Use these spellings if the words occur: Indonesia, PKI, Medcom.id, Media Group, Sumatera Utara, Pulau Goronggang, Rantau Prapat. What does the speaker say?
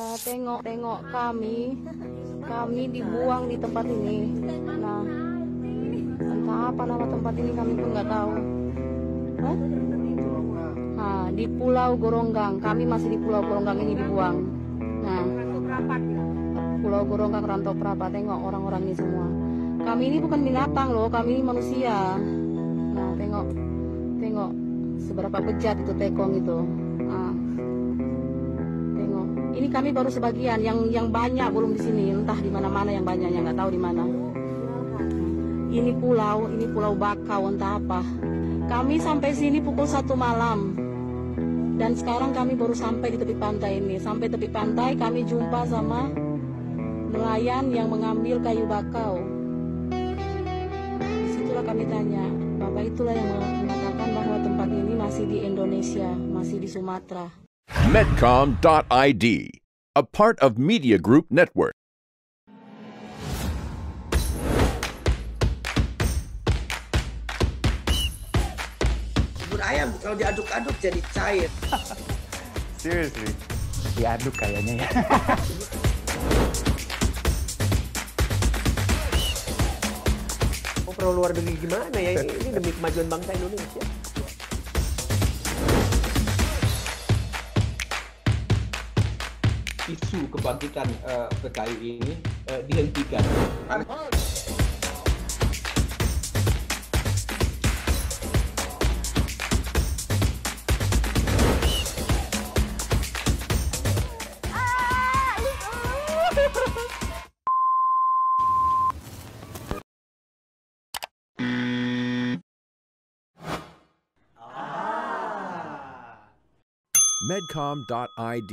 Tengok kami dibuang di tempat ini. Nah, entah apa nama tempat ini kami pun nggak tahu. Nah, di Pulau Goronggang, kami masih di Pulau Goronggang ini dibuang. Nah, Pulau Goronggang, Rantau Prapat, tengok orang-orang ini semua. Kami ini bukan binatang loh, kami ini manusia. Nah, tengok seberapa bejat itu tekong itu. Nah, tengok. Ini kami baru sebagian, yang banyak belum di sini. Entah di mana-mana yang banyaknya, nggak tahu di mana. Ini pulau Bakau, entah apa. Kami sampai sini pukul 1 malam. Dan sekarang kami baru sampai di tepi pantai ini. Sampai tepi pantai kami jumpa sama nelayan yang mengambil kayu bakau. Disitulah kami tanya. Bapak itulah yang mengatakan bahwa tempat ini masih di Indonesia, masih di Sumatera. Medcom.id, a part of Media Group Network. Ayam kalau diaduk-aduk jadi cair. Seriously, diaduk kayaknya ya. Oh, perlu luar negeri gimana ya ini demi kemajuan bangsa Indonesia. Isu kebangkitan PKI ini dihentikan. Medcom.id,